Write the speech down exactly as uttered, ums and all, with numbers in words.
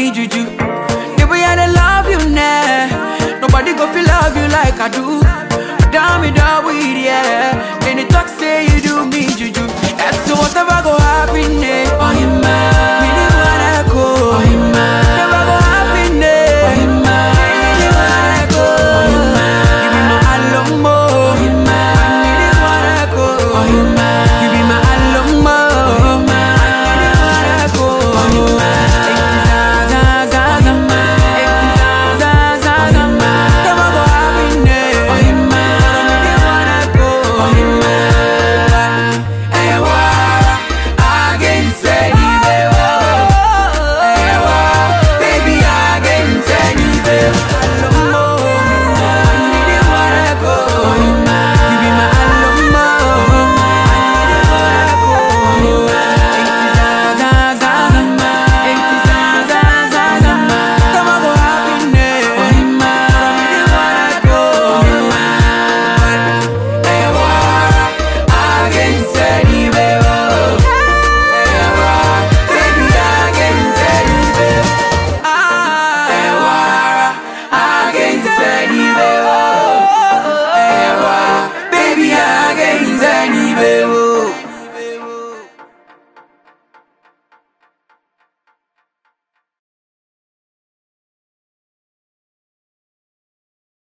be juju. The way I love you now, nobody go feel love you like I do. Down me down with yeah. Then they talk say you do me juju. As to whatever go happen, eh, oh you man.